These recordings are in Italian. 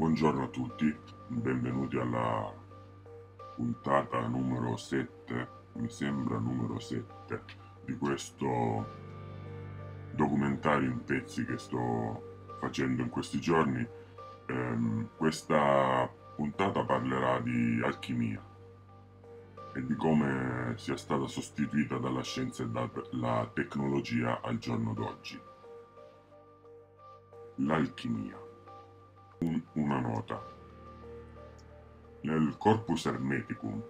Buongiorno a tutti, benvenuti alla puntata numero 7, mi sembra numero 7, di questo documentario in pezzi che sto facendo in questi giorni. Questa puntata parlerà di alchimia e di come sia stata sostituita dalla scienza e dalla tecnologia al giorno d'oggi. L'alchimia. Una nota. Nel Corpus Hermeticum,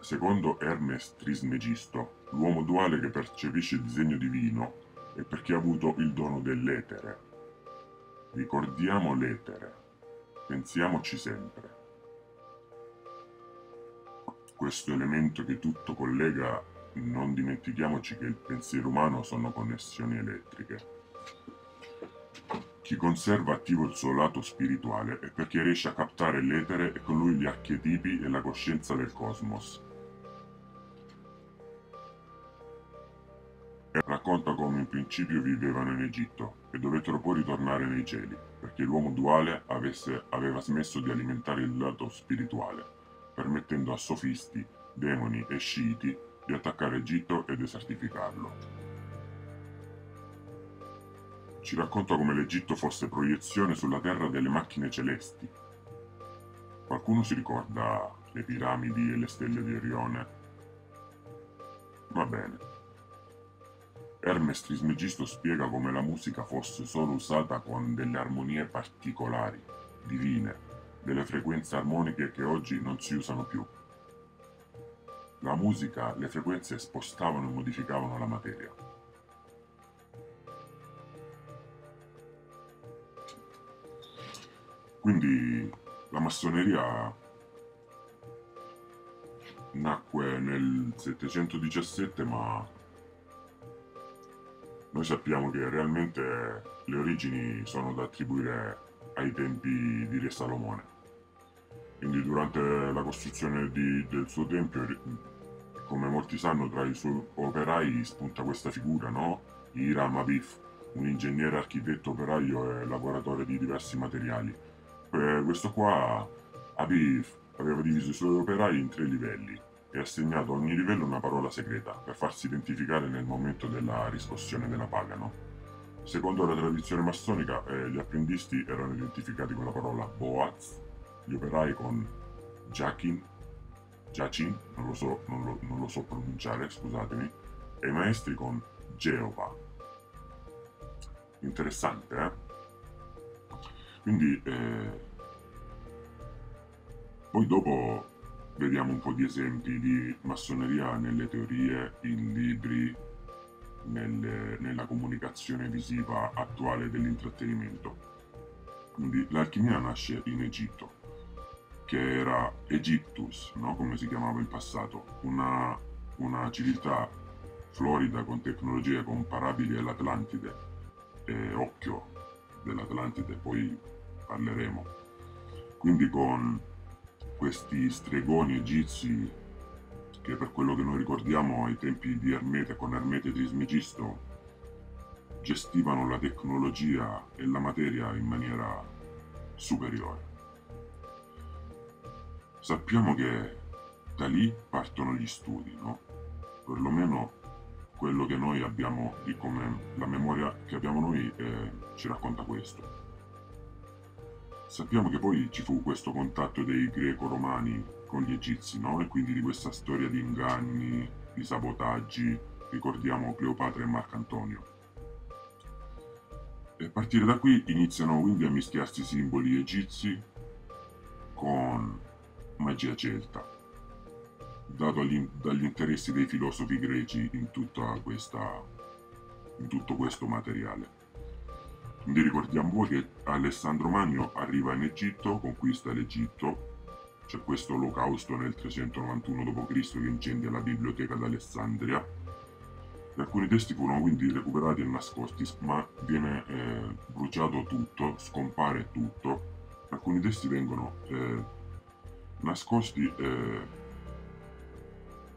secondo Hermes Trismegisto, l'uomo duale che percepisce il disegno divino è perché ha avuto il dono dell'etere. Ricordiamo l'etere, pensiamoci sempre. Questo elemento che tutto collega, non dimentichiamoci che il pensiero umano sono connessioni elettriche. Chi conserva attivo il suo lato spirituale è perché riesce a captare l'etere e con lui gli archetipi e la coscienza del cosmos. Racconta come in principio vivevano in Egitto e dovettero poi ritornare nei cieli, perché l'uomo duale aveva smesso di alimentare il lato spirituale, permettendo a sofisti, demoni e sciiti di attaccare Egitto e desertificarlo. Ci racconta come l'Egitto fosse proiezione sulla terra delle macchine celesti. Qualcuno si ricorda le piramidi e le stelle di Orione? Va bene. Hermes Trismegisto spiega come la musica fosse solo usata con delle armonie particolari, divine, delle frequenze armoniche che oggi non si usano più. La musica, le frequenze spostavano e modificavano la materia. Quindi la massoneria nacque nel 717, ma noi sappiamo che realmente le origini sono da attribuire ai tempi di Re Salomone. Quindi durante la costruzione del suo tempio, come molti sanno, tra i suoi operai spunta questa figura, no? Hiram Abiff, un ingegnere, architetto, operaio e lavoratore di diversi materiali. Questo qua, Abiff, aveva diviso i suoi operai in 3 livelli e assegnato a ogni livello una parola segreta per farsi identificare nel momento della riscossione della paga, no? Secondo la tradizione massonica, gli apprendisti erano identificati con la parola Boaz, gli operai con Giacin, non lo so pronunciare, scusatemi, e i maestri con Geova. Interessante, eh? Quindi poi dopo vediamo un po' di esempi di massoneria nelle teorie, in libri, nella comunicazione visiva attuale dell'intrattenimento. Quindi l'alchimia nasce in Egitto, che era Egyptus, no? Come si chiamava in passato, una civiltà florida con tecnologie comparabili all'Atlantide, occhio dell'Atlantide, poi parleremo. Quindi con questi stregoni egizi che, per quello che noi ricordiamo, ai tempi di Ermete, con Ermete Trismegisto, gestivano la tecnologia e la materia in maniera superiore. Sappiamo che da lì partono gli studi, no? Perlomeno quello che noi abbiamo, di come la memoria che abbiamo noi ci racconta questo. Sappiamo che poi ci fu questo contatto dei greco-romani con gli egizi, no? E quindi di questa storia di inganni, di sabotaggi, ricordiamo Cleopatra e Marco Antonio. E a partire da qui iniziano quindi a mischiarsi simboli egizi con magia celta, dato dagli interessi dei filosofi greci in tutto questo materiale. Quindi ricordiamo voi che Alessandro Magno arriva in Egitto, conquista l'Egitto, c'è questo olocausto nel 391 d.C. che incendia la biblioteca d'Alessandria. Alcuni testi furono quindi recuperati e nascosti, ma viene bruciato tutto, scompare tutto. Alcuni testi vengono nascosti,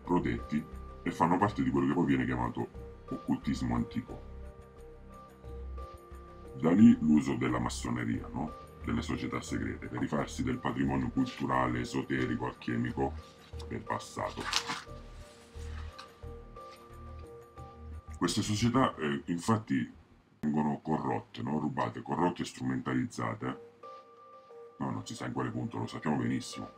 protetti, e fanno parte di quello che poi viene chiamato occultismo antico. Da lì l'uso della massoneria, no? Delle società segrete, per rifarsi del patrimonio culturale, esoterico, alchemico del passato. Queste società infatti vengono corrotte, no? Rubate, corrotte e strumentalizzate, no, non si sa in quale punto, lo sappiamo benissimo,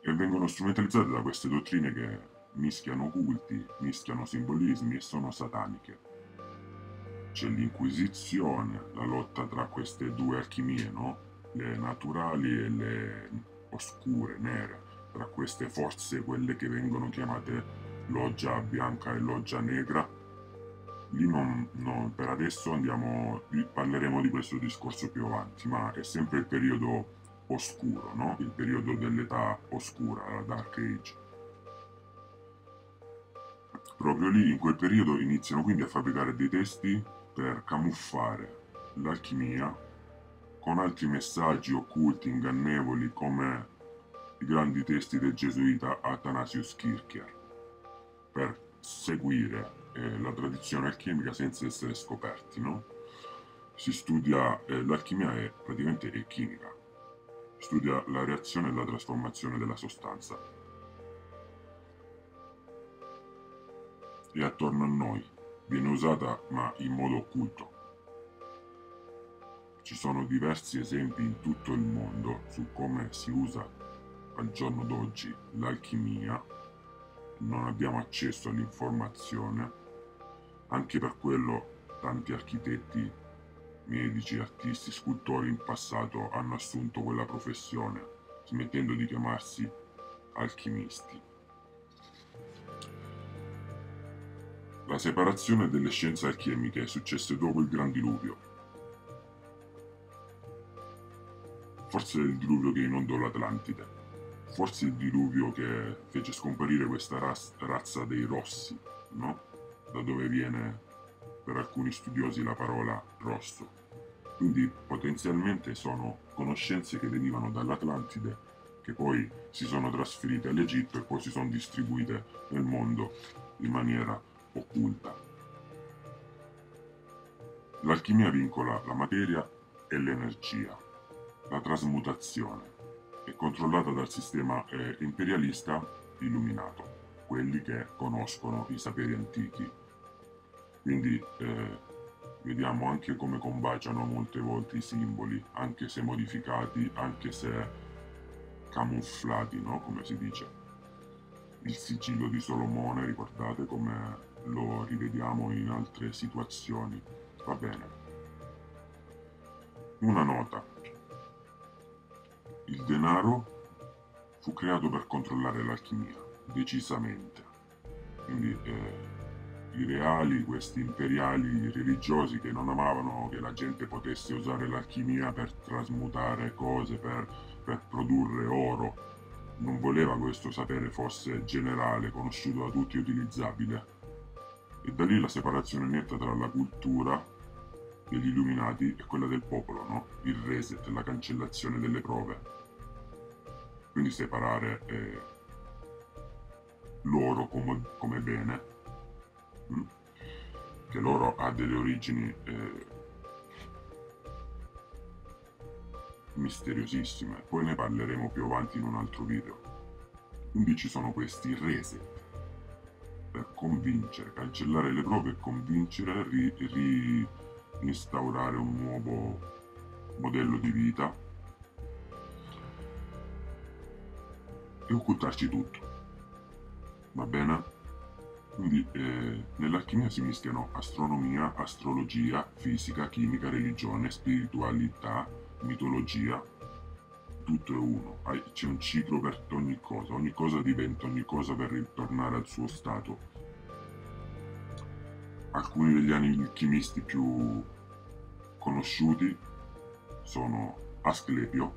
e vengono strumentalizzate da queste dottrine che mischiano culti, mischiano simbolismi e sono sataniche. C'è l'inquisizione, la lotta tra queste due alchimie, no? Le naturali e le oscure, nere, tra queste forze, quelle che vengono chiamate loggia bianca e loggia negra. Lì non per adesso andiamo, parleremo di questo discorso più avanti, ma è sempre il periodo oscuro, no? Il periodo dell'età oscura, la Dark Age. Proprio lì, in quel periodo, iniziano quindi a fabbricare dei testi per camuffare l'alchimia con altri messaggi occulti, ingannevoli, come i grandi testi del gesuita Athanasius Kircher, per seguire la tradizione alchimica senza essere scoperti, no? Si studia, l'alchimia è praticamente è chimica, studia la reazione e la trasformazione della sostanza. E attorno a noi viene usata, ma in modo occulto. Ci sono diversi esempi in tutto il mondo su come si usa al giorno d'oggi l'alchimia. Non abbiamo accesso all'informazione, anche per quello tanti architetti, medici, artisti, scultori in passato hanno assunto quella professione, smettendo di chiamarsi alchimisti. La separazione delle scienze alchemiche successe dopo il Gran Diluvio. Forse è il diluvio che inondò l'Atlantide. Forse il diluvio che fece scomparire questa razza dei rossi, no? Da dove viene per alcuni studiosi la parola rosso. Quindi potenzialmente sono conoscenze che venivano dall'Atlantide, che poi si sono trasferite all'Egitto e poi si sono distribuite nel mondo in maniera occulta. L'alchimia vincola la materia e l'energia, la trasmutazione. È controllata dal sistema imperialista illuminato, quelli che conoscono i saperi antichi. Quindi vediamo anche come combaciano molte volte i simboli, anche se modificati, anche se camufflati, no? Come si dice. Il sigillo di Solomone, ricordate come lo rivediamo in altre situazioni. Va bene. Una nota. Il denaro fu creato per controllare l'alchimia, decisamente. Quindi i reali, questi imperiali religiosi che non amavano che la gente potesse usare l'alchimia per trasmutare cose, per produrre oro, non voleva questo sapere fosse generale, conosciuto da tutti e utilizzabile. E da lì la separazione netta tra la cultura degli illuminati e quella del popolo, no? Il reset, la cancellazione delle prove. Quindi separare l'oro come bene, che l'oro ha delle origini misteriosissime, poi ne parleremo più avanti in un altro video. Quindi ci sono questi reset per convincere, cancellare le prove e convincere, instaurare un nuovo modello di vita e occultarci tutto, va bene? Quindi nell'alchimia si mischiano astronomia, astrologia, fisica, chimica, religione, spiritualità, mitologia, tutto è uno, c'è un ciclo per ogni cosa diventa ogni cosa per ritornare al suo stato. Alcuni degli alchimisti più conosciuti sono Asclepio,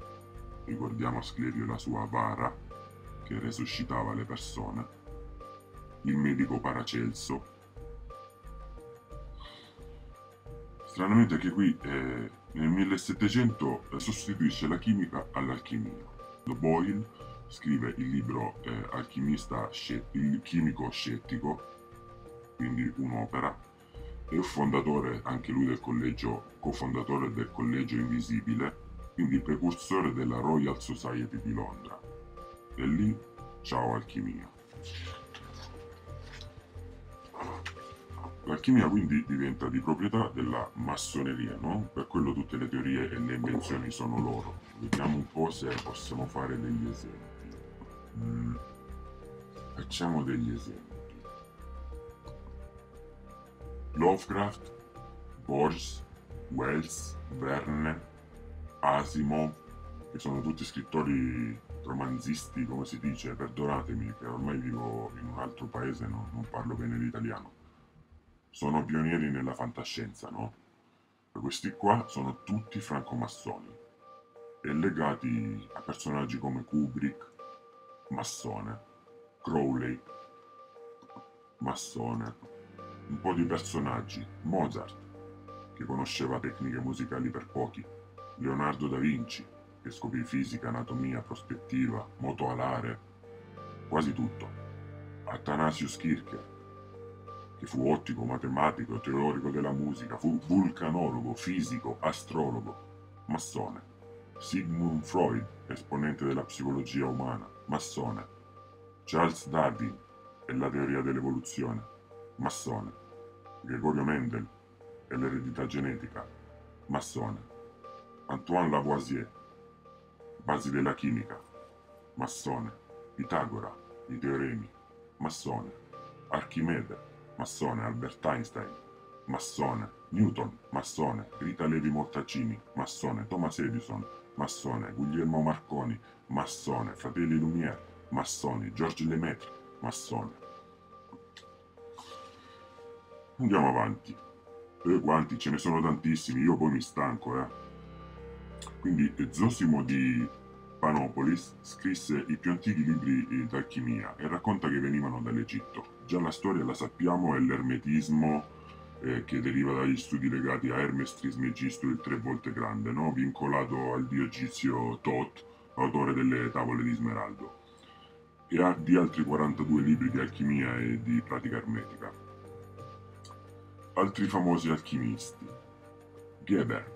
ricordiamo Asclepio e la sua vara che resuscitava le persone, il medico Paracelso. Stranamente che qui nel 1700 sostituisce la chimica all'alchimia. Boyle scrive il libro Alchimista il chimico scettico, quindi un'opera è fondatore anche lui del collegio, cofondatore del Collegio Invisibile, quindi precursore della Royal Society di Londra. E lì, ciao alchimia. L'alchimia quindi diventa di proprietà della massoneria, no? Per quello tutte le teorie e le invenzioni sono loro. Vediamo un po' se possiamo fare degli esempi. Facciamo degli esempi. Lovecraft, Borges, Wells, Verne, Asimov, che sono tutti scrittori romanzisti, come si dice, perdonatemi che ormai vivo in un altro paese, no? Non parlo bene l'italiano. Sono pionieri nella fantascienza, no? Questi qua sono tutti francomassoni e legati a personaggi come Kubrick, massone, Crowley, massone, un po' di personaggi, Mozart, che conosceva tecniche musicali per pochi, Leonardo da Vinci, che scoprì fisica, anatomia, prospettiva, moto alare, quasi tutto, Athanasius Kircher, che fu ottico, matematico, teorico della musica, fu vulcanologo, fisico, astrologo, massone. Sigmund Freud, esponente della psicologia umana, massone. Charles Darwin e la teoria dell'evoluzione, massone. Gregorio Mendel e l'eredità genetica, massone. Antoine Lavoisier, basi della chimica, massone. Pitagora, i teoremi, massone. Archimede, massone. Albert Einstein, massone. Newton, massone. Rita Levi Mortacini, massone. Thomas Edison, massone. Guglielmo Marconi, massone. Fratelli Lumière, massoni. Georges Lemaitre, massone. Andiamo avanti. E quanti? Ce ne sono tantissimi, io poi mi stanco, Quindi Zosimo di Panopolis scrisse i più antichi libri d'alchimia e racconta che venivano dall'Egitto. Già la storia la sappiamo, è l'ermetismo che deriva dagli studi legati a Hermes Trismegisto, il tre volte grande, no? Vincolato al dio egizio Thoth, autore delle tavole di smeraldo, e di altri 42 libri di alchimia e di pratica ermetica. Altri famosi alchimisti: Geber,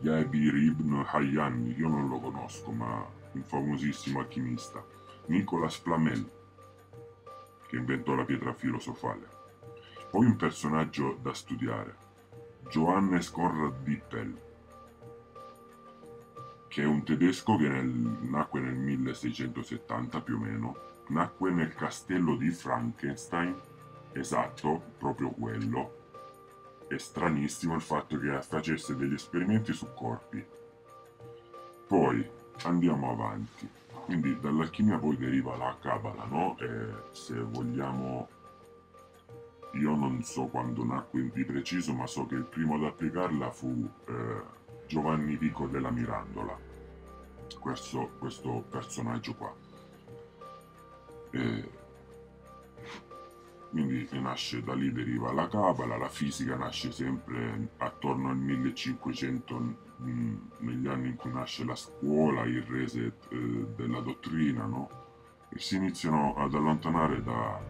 Jabir ibn Hayyan, io non lo conosco, ma un famosissimo alchimista, Nicolas Flamel, che inventò la pietra filosofale. Poi un personaggio da studiare, Johannes Conrad Dippel, che è un tedesco che nacque nel 1670 più o meno, nacque nel castello di Frankenstein, esatto, proprio quello. È stranissimo il fatto che facesse degli esperimenti su corpi. Poi andiamo avanti. Quindi dall'alchimia poi deriva la cabala, no? E se vogliamo, io non so quando nacque di preciso, ma so che il primo ad applicarla fu Giovanni Vico della Mirandola, questo personaggio qua. Quindi nasce da lì, deriva la cabala. La fisica nasce sempre attorno al 1500, negli anni in cui nasce la scuola, il reset della dottrina, no? E si iniziano ad allontanare da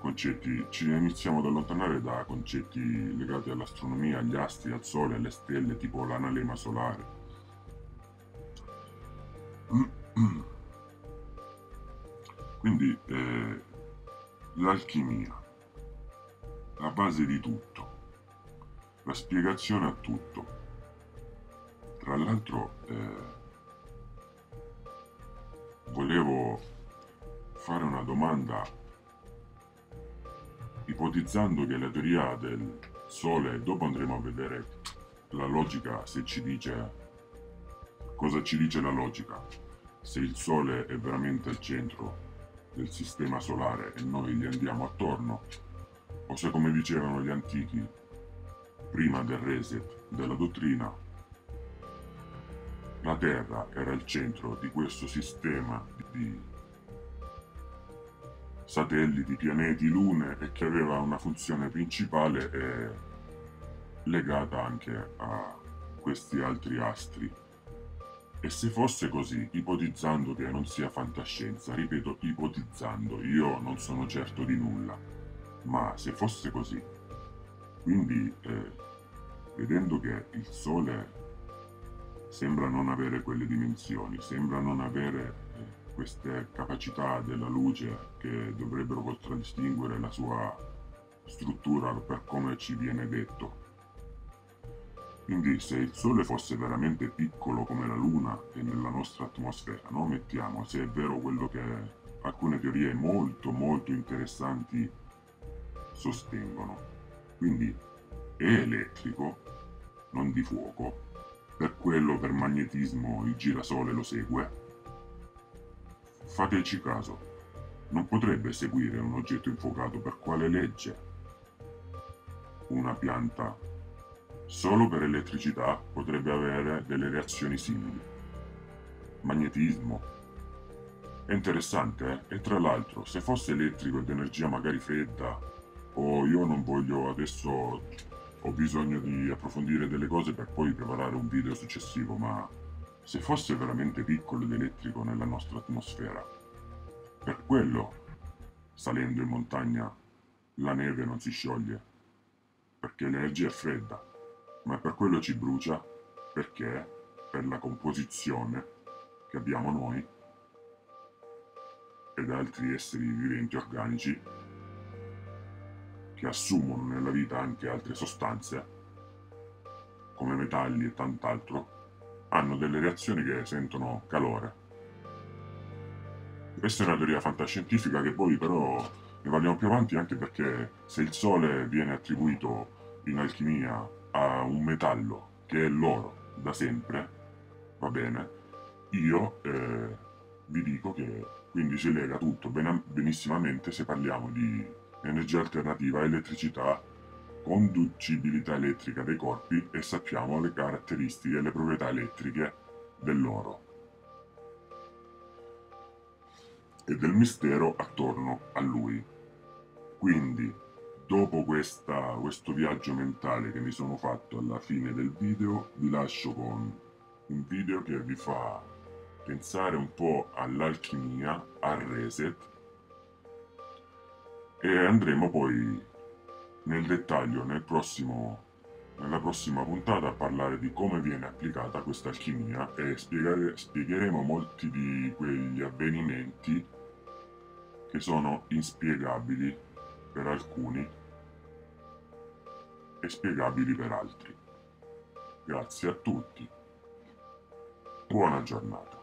concetti, ci iniziamo ad allontanare da concetti legati all'astronomia, agli astri, al sole, alle stelle, tipo l'analema solare. Quindi l'alchimia, la base di tutto, la spiegazione a tutto. Tra l'altro volevo fare una domanda, ipotizzando che la teoria del Sole, dopo andremo a vedere la logica, se ci dice cosa ci dice la logica, se il Sole è veramente al centro del sistema solare e noi gli andiamo attorno, o se, come dicevano gli antichi prima del reset della dottrina, la Terra era il centro di questo sistema di satelliti, pianeti, lune, e che aveva una funzione principale legata anche a questi altri astri. E se fosse così, ipotizzando che non sia fantascienza, ripeto, ipotizzando, io non sono certo di nulla, ma se fosse così, Quindi, vedendo che il Sole sembra non avere quelle dimensioni, sembra non avere queste capacità della luce che dovrebbero contraddistinguere la sua struttura per come ci viene detto. Quindi se il Sole fosse veramente piccolo come la Luna e nella nostra atmosfera, no? Mettiamo, se è vero quello che alcune teorie molto interessanti sostengono, quindi è elettrico, non di fuoco, per quello per magnetismo il girasole lo segue. Fateci caso, non potrebbe seguire un oggetto infuocato per quale legge? Una pianta solo per elettricità potrebbe avere delle reazioni simili. Magnetismo. È interessante, eh? E tra l'altro, se fosse elettrico ed energia magari fredda, o io non voglio adesso, ho bisogno di approfondire delle cose per poi preparare un video successivo, ma se fosse veramente piccolo ed elettrico nella nostra atmosfera, per quello, salendo in montagna, la neve non si scioglie, perché l'energia è fredda, ma per quello ci brucia, perché per la composizione che abbiamo noi ed altri esseri viventi organici che assumono nella vita anche altre sostanze, come metalli e tant'altro, hanno delle reazioni che sentono calore. Questa è una teoria fantascientifica che poi però ne parliamo più avanti, anche perché se il Sole viene attribuito in alchimia a un metallo che è l'oro da sempre, va bene, io vi dico che quindi si lega tutto benissimamente se parliamo di energia alternativa, elettricità, conducibilità elettrica dei corpi e sappiamo le caratteristiche e le proprietà elettriche dell'oro e del mistero attorno a lui. Quindi, dopo questo viaggio mentale che mi sono fatto alla fine del video, vi lascio con un video che vi fa pensare un po' all'alchimia, al reset, e andremo poi nel dettaglio nella prossima puntata a parlare di come viene applicata questa alchimia e spiegheremo molti di quegli avvenimenti che sono inspiegabili per alcuni e spiegabili per altri. Grazie a tutti, buona giornata.